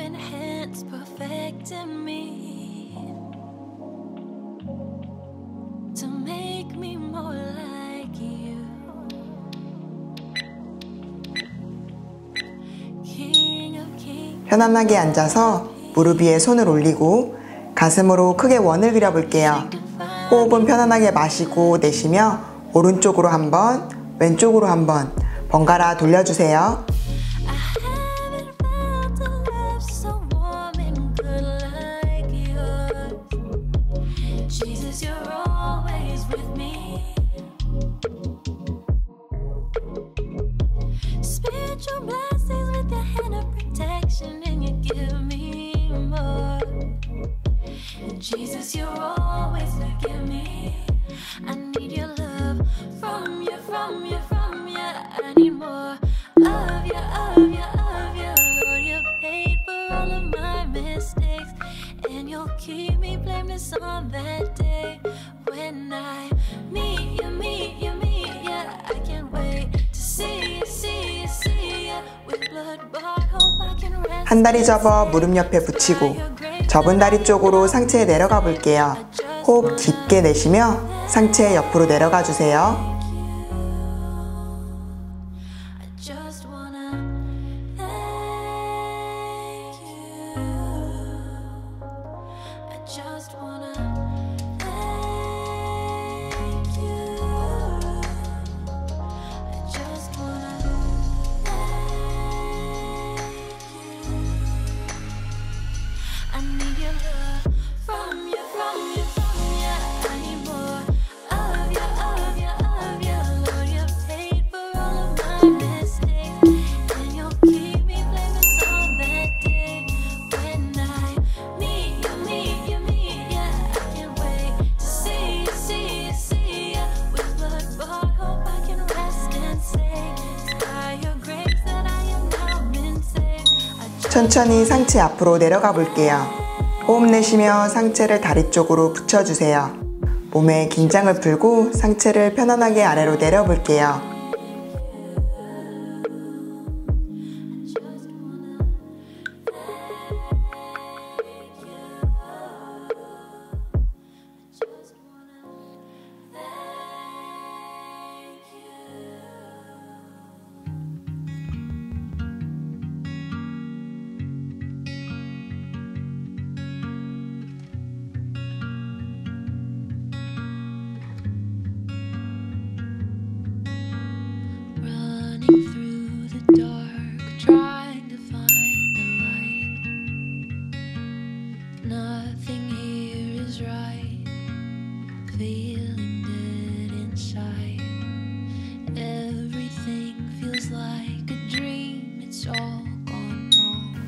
loving hands perfecting me to make me more like you. 편안하게 앉아서 무릎 위에 손을 올리고 가슴으로 크게 원을 그려볼게요. 호흡은 편안하게 마시고 내쉬며 오른쪽으로 한번, 왼쪽으로 한번 번갈아 돌려주세요. Jesus, you're always looking at me. I need your love from you, from you, from you. I need more of you, of you, of you. Lord, you paid for all of my mistakes, and you'll keep me blameless on that day when I meet you, meet you, meet you. I can't wait to see you, see you, see you. With blood bought hope I can rest. 한 다리 접어 무릎 옆에 붙이고. 접은 다리 쪽으로 상체에 내려가 볼게요. 호흡 깊게 내쉬며 상체 옆으로 내려가 주세요. 천천히 상체 앞으로 내려가 볼게요. 호흡 내쉬며 상체를 다리 쪽으로 붙여주세요. 몸의 긴장을 풀고 상체를 편안하게 아래로 내려 볼게요.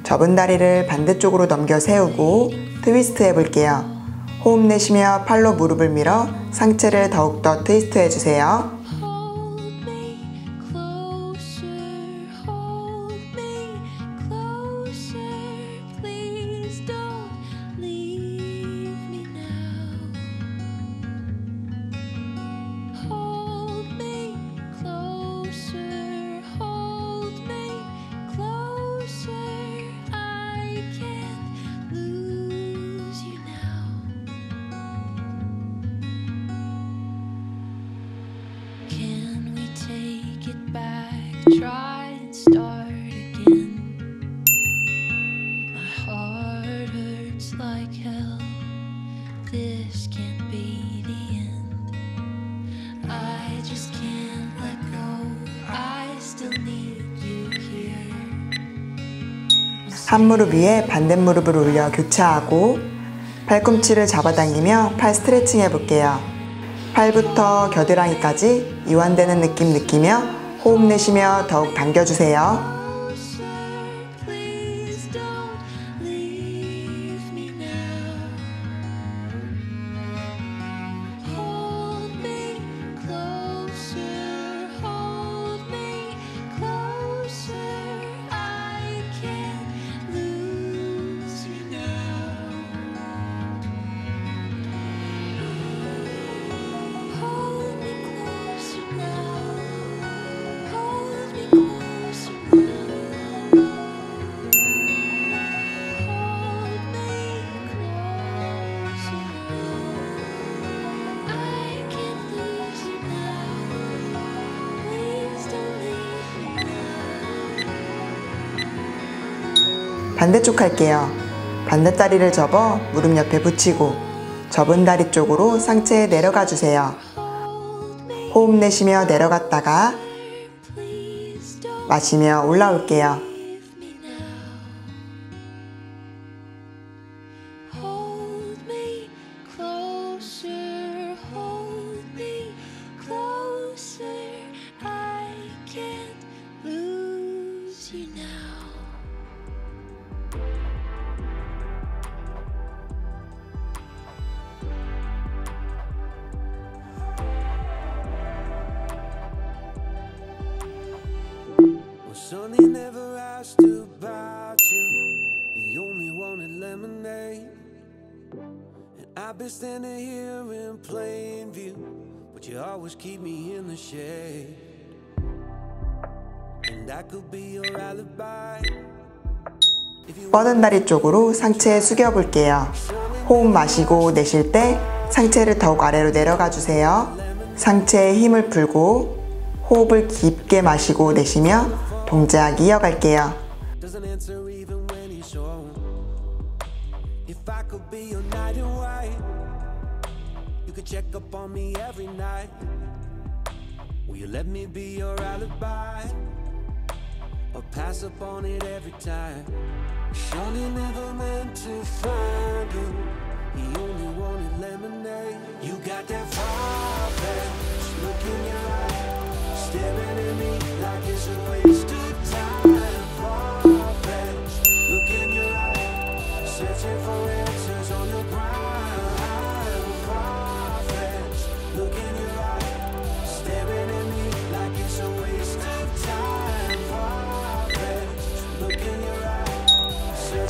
접은 다리를 반대쪽으로 넘겨 세우고 트위스트 해볼게요. 호흡 내쉬며 팔로 무릎을 밀어 상체를 더욱더 트위스트 해주세요. Try and start again. My heart hurts like hell. This can't be the end. I just can't let go. I still need you here. 한 무릎 위에 반대 무릎을 올려 교차하고 팔꿈치를 잡아당기며 팔 스트레칭 해볼게요. 팔부터 겨드랑이까지 이완되는 느낌 느끼며 호흡 내쉬며 더욱 당겨주세요. 반대쪽 할게요. 반대다리를 접어 무릎 옆에 붙이고 접은 다리 쪽으로 상체에 내려가 주세요. 호흡 내쉬며 내려갔다가 마시며 올라올게요. Sonny never asked about you. He only wanted lemonade. And I've been standing here in plain view, but you always keep me in the shade. And I could be your alibi. 뻗은 다리 쪽으로 상체 숙여 볼게요. 호흡 마시고 내쉴 때 상체를 더욱 아래로 내려가 주세요. 상체에 힘을 풀고 호흡을 깊게 마시고 내쉬며 동작 이어갈게요.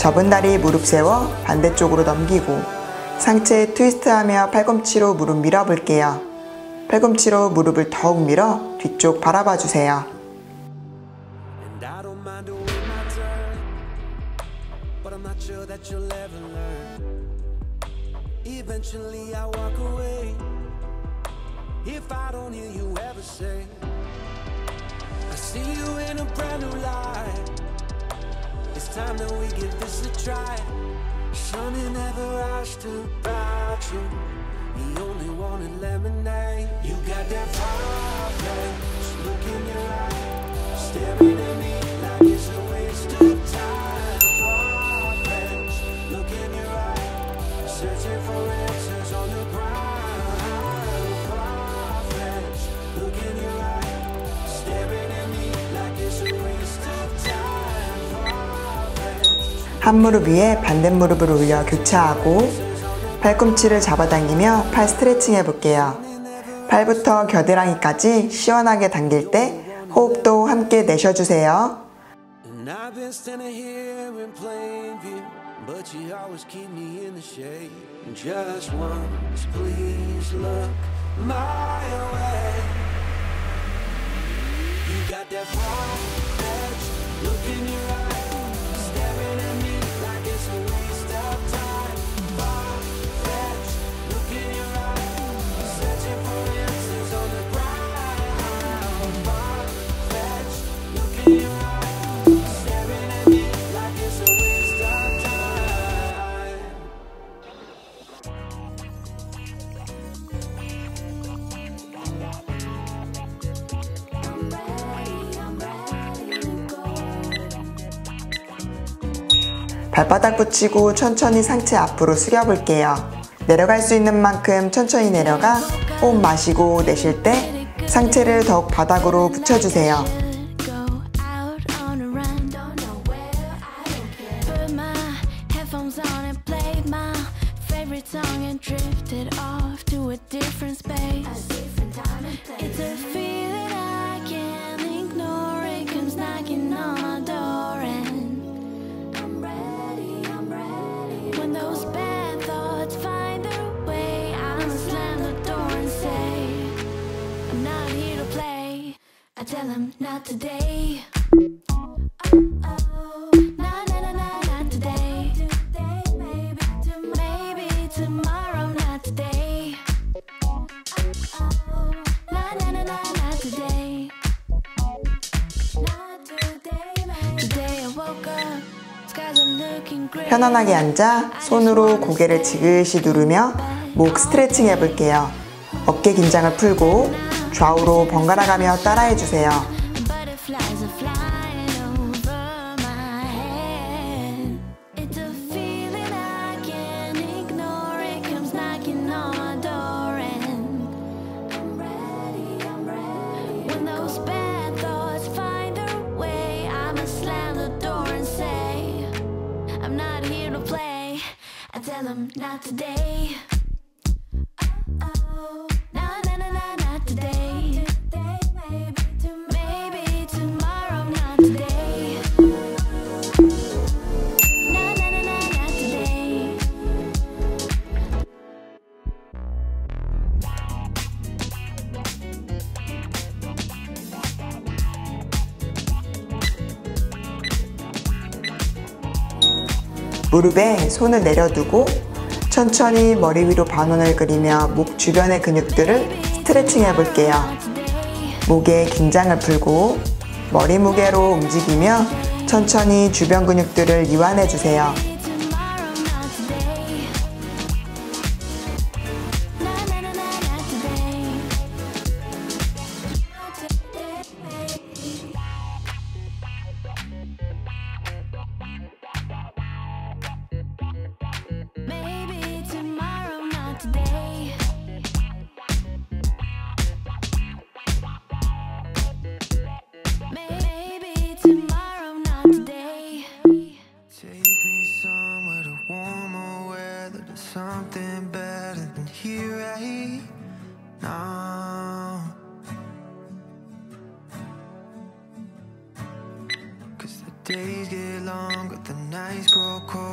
접은 다리 무릎 세워 반대쪽으로 넘기고 상체 트위스트하며 팔꿈치로 무릎 밀어볼게요. 팔꿈치로 무릎을 더욱 밀어 뒤쪽 바라봐 주세요. It's time that we give this a try. Sonny never asked about you. He only wanted lemonade. You got that fire flash look in your eye, staring at me like it's a waste of time. Fire flash look in your eye, searching for answers on the ground. Fire flash look in your eye, staring at me like it's a waste of time. 한 무릎 위에 반대 무릎을 올려 교차하고 발꿈치를 잡아당기며 팔 스트레칭 해볼게요. 팔부터 겨드랑이까지 시원하게 당길 때 호흡도 함께 내쉬어주세요. 발바닥 붙이고 천천히 상체 앞으로 숙여볼게요. 내려갈 수 있는 만큼 천천히 내려가 호흡 마시고 내쉴 때 상체를 더욱 바닥으로 붙여주세요. 편안하게 앉아 손으로 고개를 지그시 누르며 목 스트레칭 해볼게요. 어깨 긴장을 풀고 좌우로 번갈아가며 따라해주세요. Not today. Oh, na na na na, not today. Maybe tomorrow, not today. Na na na na, not today. 무릎에 손을 내려두고 천천히 머리 위로 반원을 그리며 목 주변의 근육들을 스트레칭 해볼게요. 목에 긴장을 풀고 머리 무게로 움직이며 천천히 주변 근육들을 이완해주세요.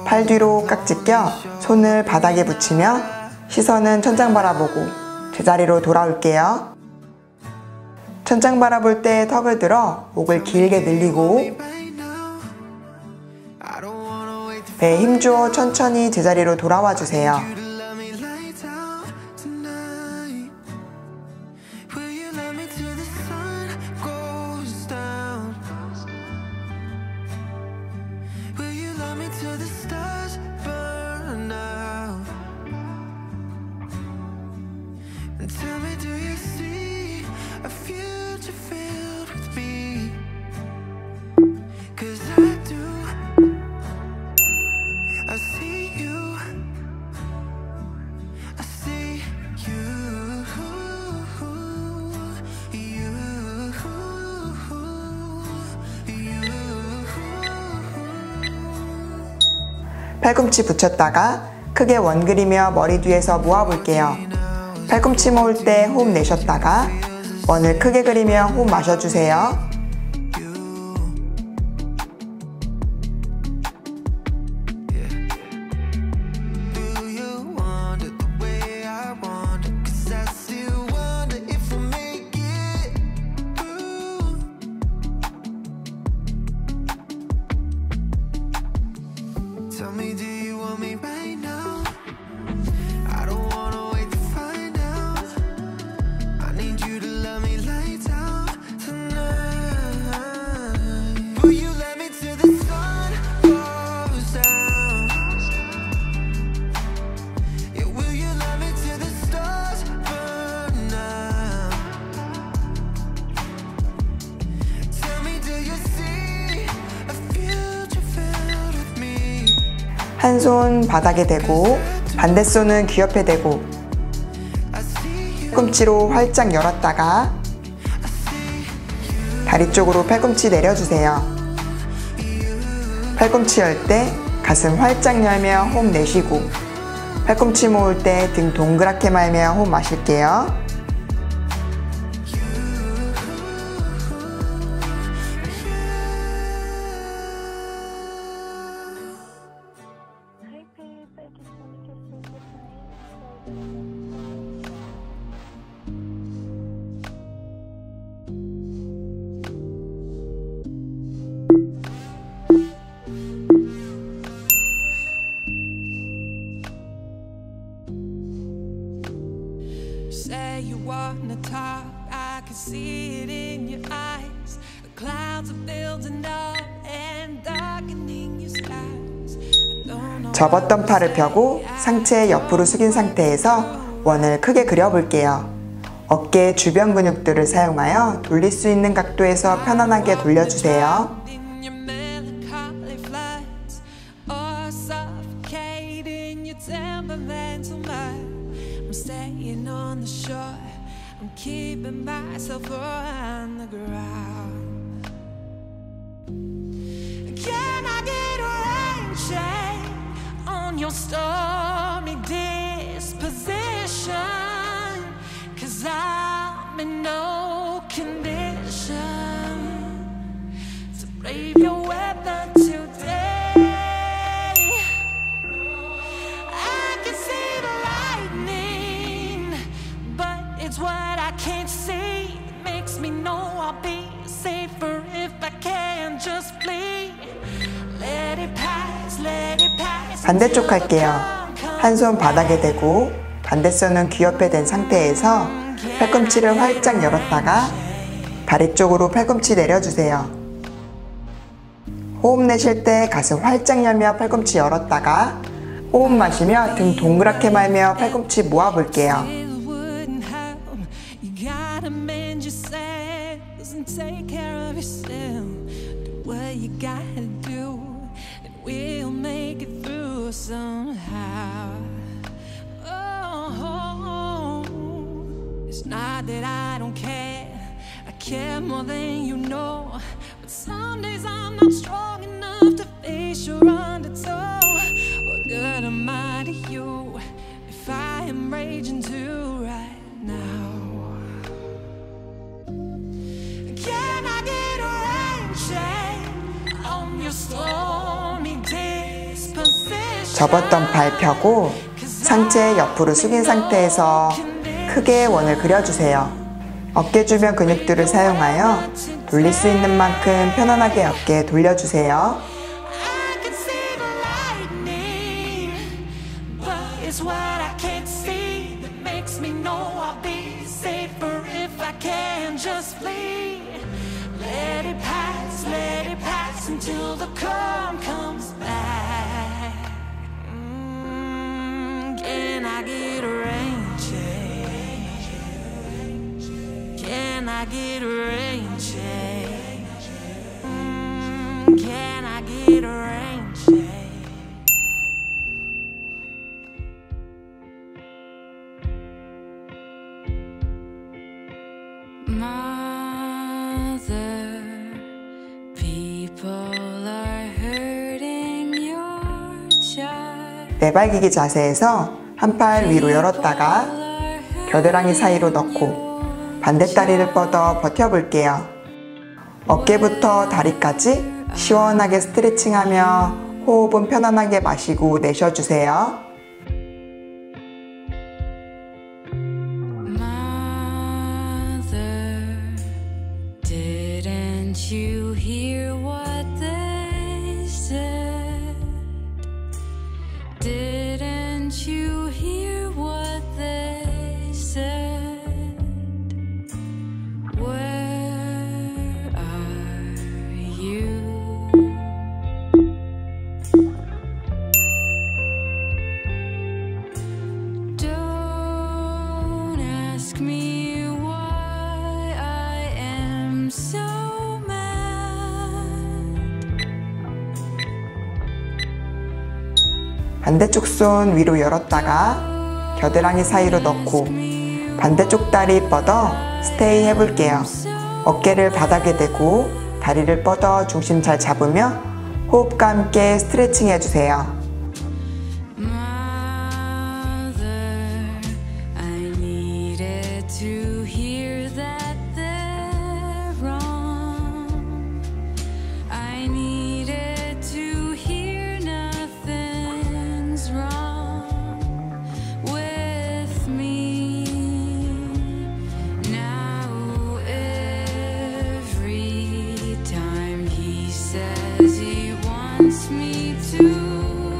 팔 뒤로 깍지 껴 손을 바닥에 붙이며 시선은 천장 바라보고 제자리로 돌아올게요. 천장 바라볼 때 턱을 들어 목을 길게 늘리고 배에 힘주어 천천히 제자리로 돌아와 주세요. 팔꿈치 붙였다가 크게 원 그리며 머리 뒤에서 모아볼게요. 팔꿈치 모을 때 호흡 내쉬었다가 원을 크게 그리며 호흡 마셔주세요. 한 손 바닥에 대고 반대 손은 귀 옆에 대고 팔꿈치로 활짝 열었다가 다리 쪽으로 팔꿈치 내려주세요. 팔꿈치 열 때 가슴 활짝 열며 호흡 내쉬고 팔꿈치 모을 때 등 동그랗게 말며 호흡 마실게요. Clouds are building up and darkening your sky. 접었던 팔을 펴고 상체 옆으로 숙인 상태에서 원을 크게 그려볼게요. 어깨 주변 근육들을 사용하여 돌릴 수 있는 각도에서 편안하게 돌려주세요. 반대쪽 할게요. 한 손 바닥에 대고 반대손은 귀 옆에 댄 상태에서 팔꿈치를 활짝 열었다가 다리 쪽으로 팔꿈치 내려주세요. 호흡 내쉴 때 가슴 활짝 열며 팔꿈치 열었다가 호흡 마시며 등 동그랗게 말며 팔꿈치 모아볼게요. 접었던 팔 펴고 상체 옆으로 숙인 상태에서 크게 원을 그려주세요. 어깨 주변 근육들을 사용하여 돌릴 수 있는 만큼 편안하게 어깨 돌려주세요. 내발기기 자세에서 한 팔 위로 열었다가 겨드랑이 사이로 넣고 반대 다리를 뻗어 버텨볼게요. 어깨부터 다리까지 시원하게 스트레칭하며 호흡은 편안하게 마시고 내쉬어주세요. 반대쪽 손 위로 열었다가 겨드랑이 사이로 넣고 반대쪽 다리 뻗어 스테이 해볼게요. 어깨를 바닥에 대고 다리를 뻗어 중심 잘 잡으며 호흡과 함께 스트레칭 해주세요. He wants me to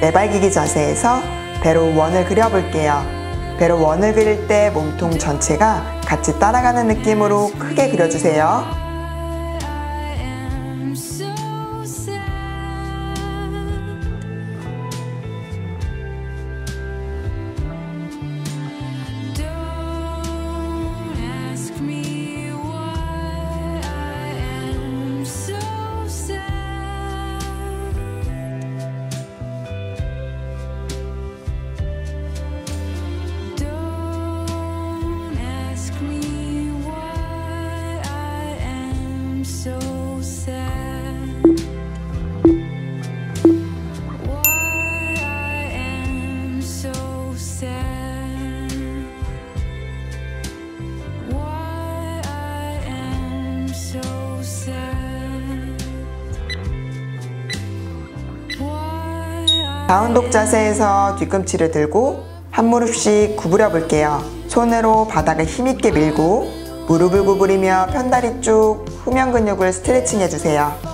매발기기 자세에서 배로 원을 그려볼게요. 배로 원을 그릴 때 몸통 전체가 같이 따라가는 느낌으로 크게 그려주세요. 다운독 자세에서 뒤꿈치를 들고 한 무릎씩 구부려 볼게요. 손으로 바닥을 힘있게 밀고 무릎을 구부리며 편다리 쪽 후면 근육을 스트레칭 해주세요.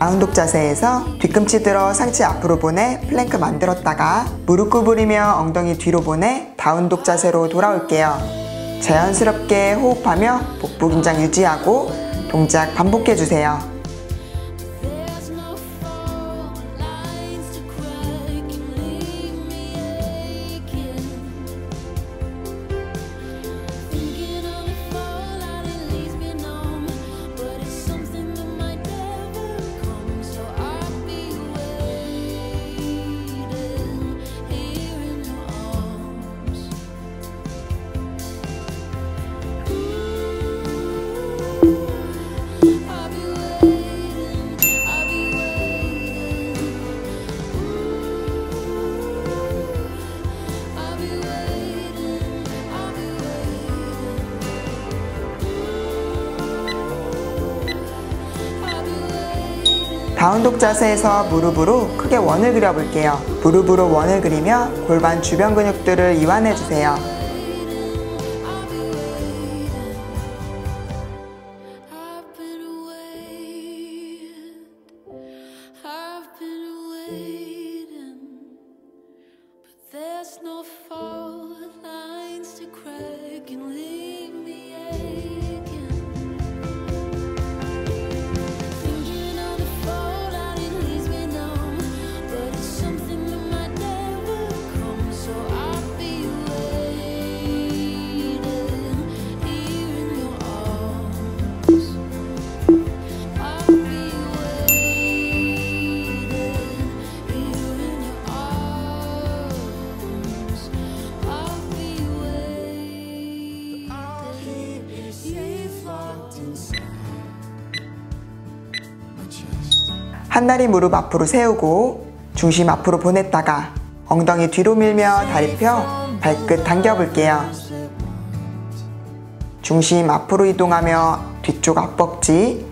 다운독 자세에서 뒤꿈치 들어 상체 앞으로 보내 플랭크 만들었다가 무릎 구부리며 엉덩이 뒤로 보내 다운독 자세로 돌아올게요. 자연스럽게 호흡하며 복부 긴장 유지하고 동작 반복해주세요. 다운독 자세에서 무릎으로 크게 원을 그려볼게요. 무릎으로 원을 그리며 골반 주변 근육들을 이완해주세요. 한 다리 무릎 앞으로 세우고 중심 앞으로 보냈다가 엉덩이 뒤로 밀며 다리 펴 발끝 당겨볼게요. 중심 앞으로 이동하며 뒤쪽 앞벅지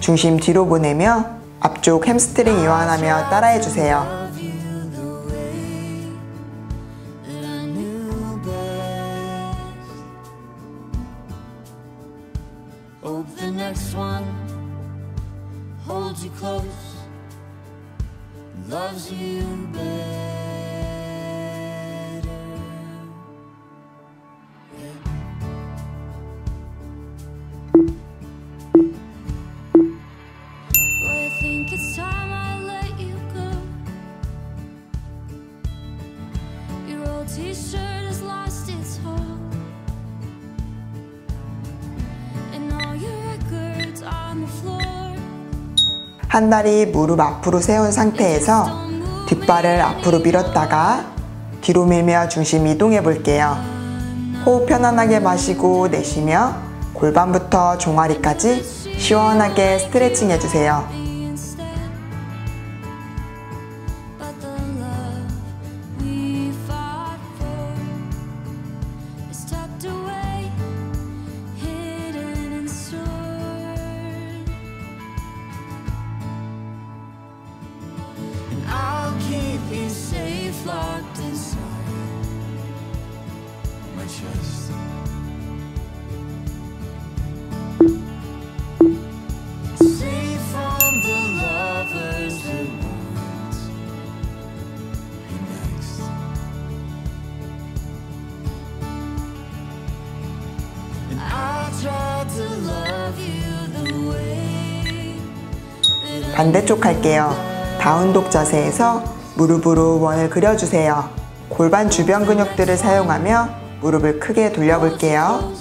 중심 뒤로 보내며 앞쪽 햄스트링 이완하며 따라해주세요. Holds you close, loves you better. Yeah. I think it's time I let you go. Your old T-shirt has lost its hold, and all your records on the floor. 한 다리 무릎 앞으로 세운 상태에서 뒷발을 앞으로 밀었다가 뒤로 밀며 중심 이동해 볼게요. 호흡 편안하게 마시고 내쉬며 골반부터 종아리까지 시원하게 스트레칭 해주세요. 반대쪽 할게요. 다운독 자세에서 무릎으로 원을 그려주세요. 골반 주변 근육들을 사용하며 무릎을 크게 돌려볼게요.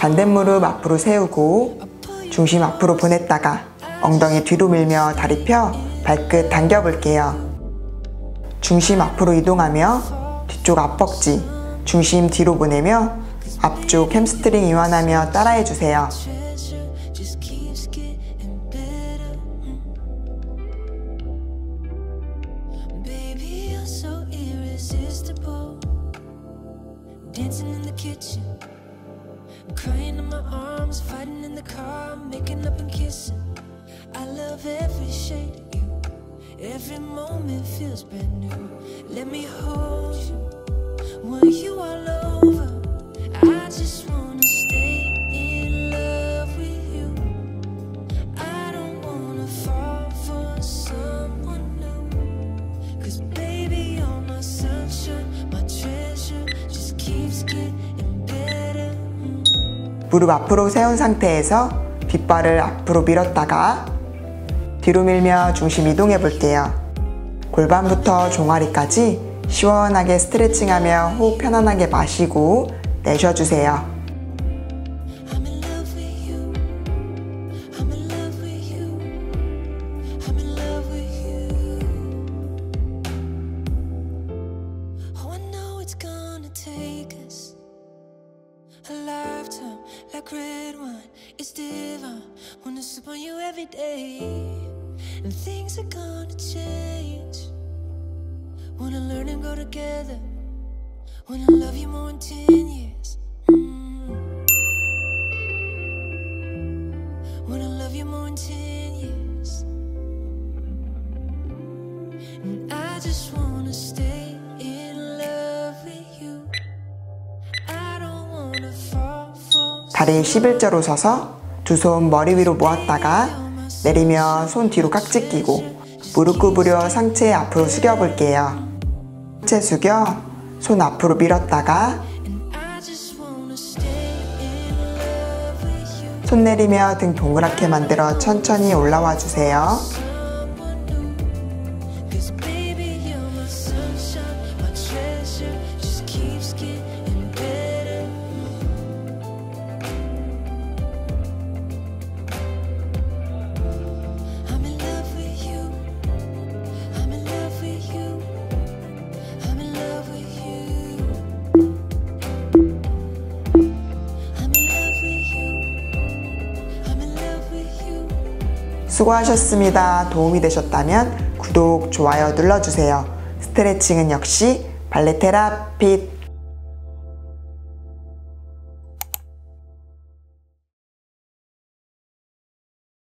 반대무릎 앞으로 세우고 중심 앞으로 보냈다가 엉덩이 뒤로 밀며 다리 펴 발끝 당겨볼게요. 중심 앞으로 이동하며 뒤쪽 앞벅지 중심 뒤로 보내며 앞쪽 햄스트링 이완하며 따라해주세요. Crying in my arms, fighting in the car, making up and kissing. I love every shade of you. Every moment feels brand new. Let me hold you when you are all over. I just wanna stay in love with you. I don't wanna fall for someone new. Cause baby, you're my sunshine, my treasure just keeps getting. 무릎 앞으로 세운 상태에서 뒷발을 앞으로 밀었다가 뒤로 밀며 중심 이동해 볼게요. 골반부터 종아리까지 시원하게 스트레칭하며 호흡 편안하게 마시고 내쉬어주세요. 다리 11자로 서서 두 손 머리 위로 모았다가 내리며 손 뒤로 깍지 끼고 무릎 구부려 상체 앞으로 숙여 볼게요. 상체 숙여 손 앞으로 밀었다가 손 내리며 등 동그랗게 만들어 천천히 올라와 주세요. 수고하셨습니다. 도움이 되셨다면 구독, 좋아요 눌러주세요. 스트레칭은 역시 발레테라 핏!